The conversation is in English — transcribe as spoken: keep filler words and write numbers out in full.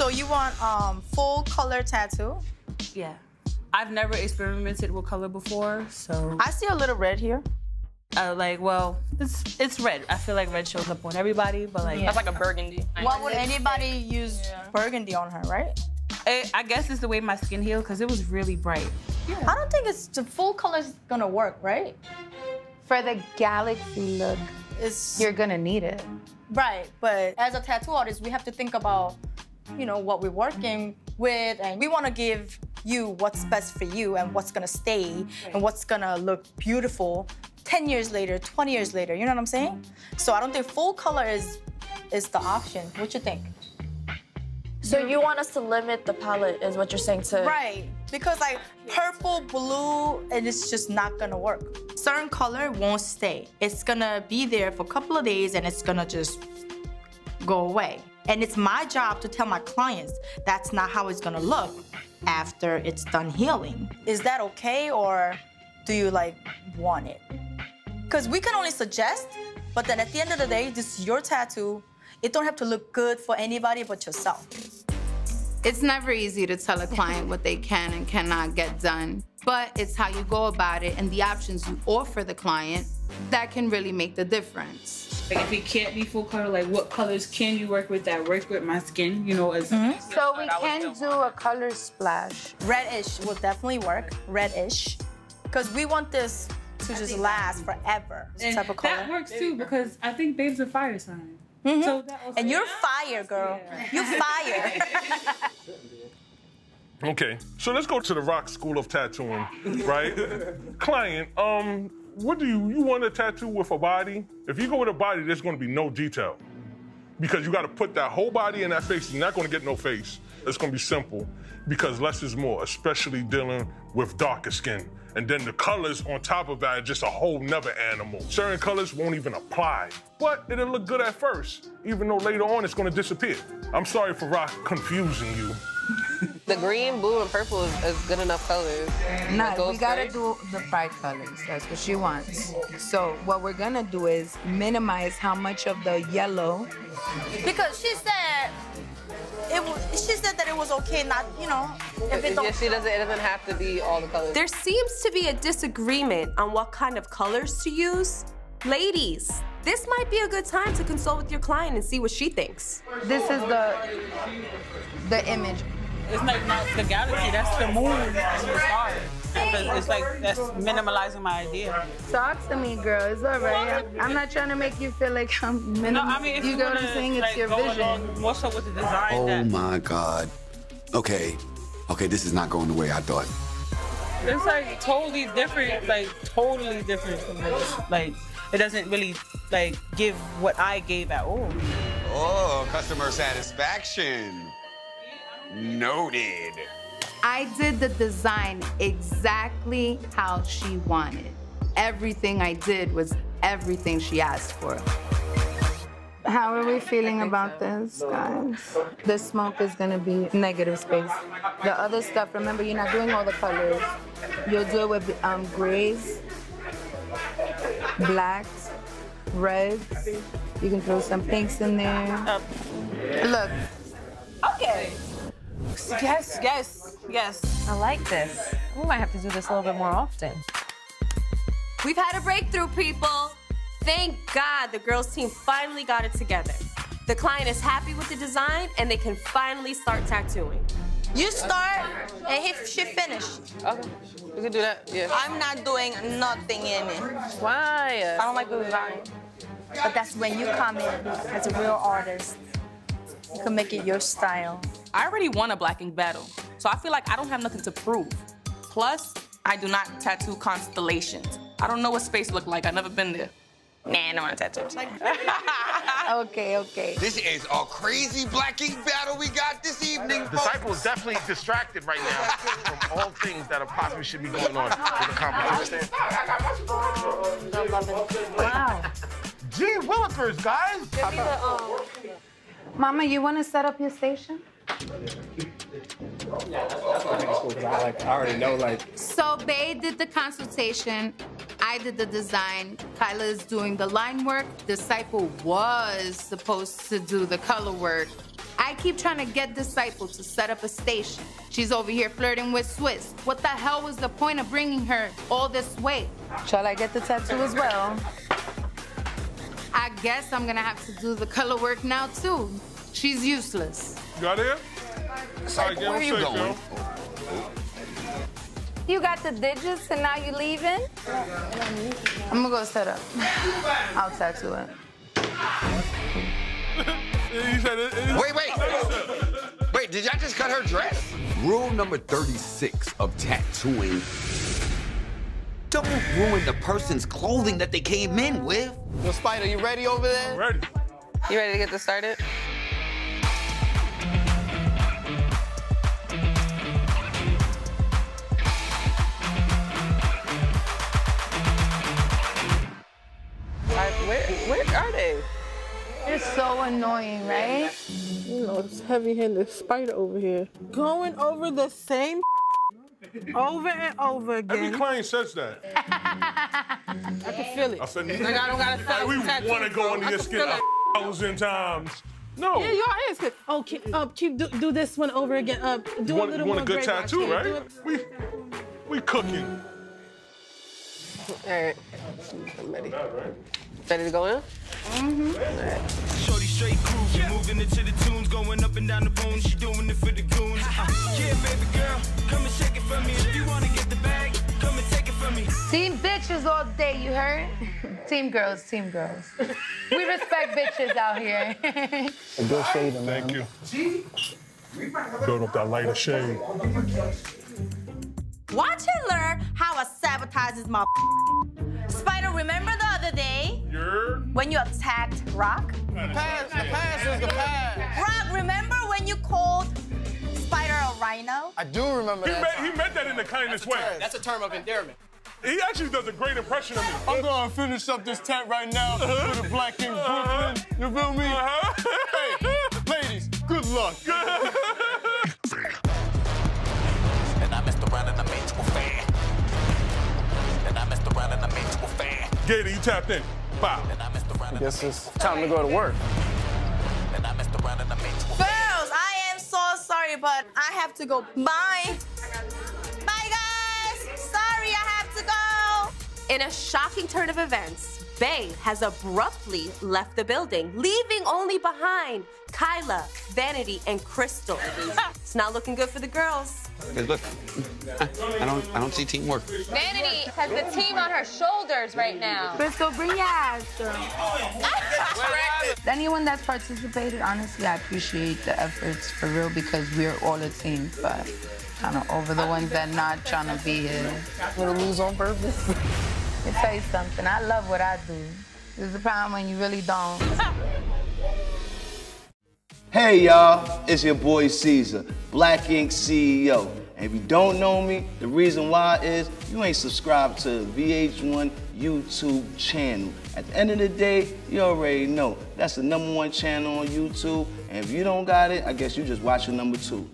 So you want um full color tattoo? Yeah. I've never experimented with color before, so. I see a little red here. Uh, like, well, it's it's red. I feel like red shows up on everybody, but like. Yeah. That's like a burgundy. Why would anybody use yeah. burgundy on her, right? It, I guess it's the way my skin healed, because it was really bright. Yeah. I don't think it's, the full color's gonna work, right? For the galaxy look, it's, you're gonna need it. Right, but as a tattoo artist, we have to think about, you know, what we're working with, and we wanna give you what's best for you and what's gonna stay right. and what's gonna look beautiful ten years later, twenty years later, you know what I'm saying? So I don't think full color is, is the option. What you think? So you want us to limit the palette is what you're saying to... Right, because like purple, blue, and it's just not gonna work. Certain color won't stay. It's gonna be there for a couple of days and it's gonna just go away. And it's my job to tell my clients that's not how it's gonna look after it's done healing. Is that okay, or do you like want it? Because we can only suggest, but then at the end of the day, this is your tattoo. It don't have to look good for anybody but yourself. It's never easy to tell a client what they can and cannot get done, but it's how you go about it and the options you offer the client that can really make the difference. Like if it can't be full color, like what colors can you work with that work with my skin, you know? As mm-hmm. So we can do a color splash. Red-ish will definitely work, red-ish, because we want this to just last forever, this type of color. That works too, because I think Babe's a fire sign. Mm-hmm. So that was and like, you're fire, girl. Yeah. You're fire. Okay, so let's go to the Rock School of Tattooing, right? Client, um, what do you, you want to tattoo with a body? If you go with a body, there's going to be no detail. Because you got to put that whole body in that face. You're not going to get no face. It's going to be simple because less is more, especially dealing with darker skin. And then the colors on top of that are just a whole nother animal. Certain colors won't even apply, but it'll look good at first, even though later on it's gonna disappear. I'm sorry for Rock confusing you. The green, blue, and purple is, is good enough colors. Nah, we gotta first. do the bright colors. That's what she wants. So what we're gonna do is minimize how much of the yellow. Because she said, It w she said that it was okay, not, you know, if it don't... Yeah, she doesn't, it doesn't have to be all the colors. There seems to be a disagreement on what kind of colors to use. Ladies, this might be a good time to consult with your client and see what she thinks. This is the, the image. It's like not the galaxy, that's the moon and the stars. It's like, that's minimalizing my idea. Talk to me, girl, it's all right. I'm, I'm not trying to make you feel like I'm minimalizing. No, I mean, you get what I'm saying? It's like, your vision. More so with the design. Oh that... my God. Okay, okay, this is not going the way I thought. It's like totally different, like totally different from this. Like, it doesn't really like give what I gave at all. Oh, customer satisfaction. Noted. I did the design exactly how she wanted. Everything I did was everything she asked for. How are we feeling about this, guys? The smoke is gonna be negative space. The other stuff, remember, you're not doing all the colors. You'll do it with um, grays, blacks, reds. You can throw some pinks in there. Look. Okay. Yes, yes, yes. I like this. We might have to do this a little bit more often. We've had a breakthrough, people. Thank God the girls' team finally got it together. The client is happy with the design, and they can finally start tattooing. You start, and he, she finished. Okay, we can do that, yeah. I'm not doing nothing in it. Why? I don't like the design. But that's when you come in as a real artist. You can make it your style. I already won a Black Ink battle, so I feel like I don't have nothing to prove. Plus, I do not tattoo constellations. I don't know what space looked like. I've never been there. Nah, I don't want to tattoo. Okay, okay. This is a crazy Black Ink battle we got this evening, folks. Disciple's definitely distracted right now from all things that are possibly should be going on with the competition. I love it. Wow. Gee willikers, guys. Give me the, um... Mama, you want to set up your station? So Bae did the consultation, I did the design, Kyla is doing the line work, Disciple was supposed to do the color work. I I keep trying to get Disciple to set up a station. She's over here flirting with Swiss. What the hell was the point of bringing her all this way? Shall I get the tattoo as well? I guess I'm gonna have to do the color work now, too. She's useless. You got it? Sorry, where are you safe, going? Girl. You got the digits and now you leaving? I'm gonna go set up. I'll tattoo it. Wait, wait. Wait, did y'all just cut her dress? Rule number thirty-six of tattooing. Don't ruin the person's clothing that they came in with. Yo, Spider, you ready over there? I'm ready. You ready to get this started? Where, where are they? You're so annoying, right? You know, this heavy-handed Spider over here. Going over the same over and over again. Every client says that. I can feel it. I said, like, I don't gotta like, we want to go into your skin a thousand times. No. Yeah, y'all ask it. Oh, keep, uh, keep do, do this one over again. Uh, do want, a little more. You want more a good tattoo, right? It. We, we cooking. All right. I'm ready. Ready to go in? Mm-hmm. All right. Shorty straight cruising, moving into the tunes, going up and down the bones. She doing it for the goons. Yeah, baby girl, come and shake it for me. If you want to get the bag, come and take it for me. Team bitches all day, you heard? Team girls, team girls. We respect bitches out here. A good shade, man. Thank you. Build up that lighter shade. Watch and learn how I sabotages my. Spider, remember the other day You're... when you attacked Rock? The past, the past is the past. Rock, remember when you called Spider a rhino? I do remember he that. Meant, he meant that in the kindest way. That's a term of endearment. He actually does a great impression of me. I'm gonna finish up this tent right now with a Black Ink Brooklyn. You feel me? Hey, ladies, good luck. And I messed around and I made you a fan. Gator, you tapped in. Bow. I guess it's time to go to work. Girls, I am so sorry, but I have to go. Bye. Bye, guys. Sorry, I have to go. In a shocking turn of events, Bay has abruptly left the building, leaving only behind Kyla, Vanity, and Crystal. It's not looking good for the girls. Hey, look, I, I don't, I don't see teamwork. Vanity has the team on her shoulders right now. Crystal, bring your ass up. Anyone that's participated, honestly, I appreciate the efforts for real because we're all a team. But kind of over the ones that not trying to be here. Gonna lose on purpose. Let me tell you something. I love what I do. There's a problem when you really don't. Hey y'all, it's your boy Caesar, Black Ink C E O. And if you don't know me, the reason why is you ain't subscribed to the V H one YouTube channel. At the end of the day, you already know that's the number one channel on YouTube. And if you don't got it, I guess you just watching number two.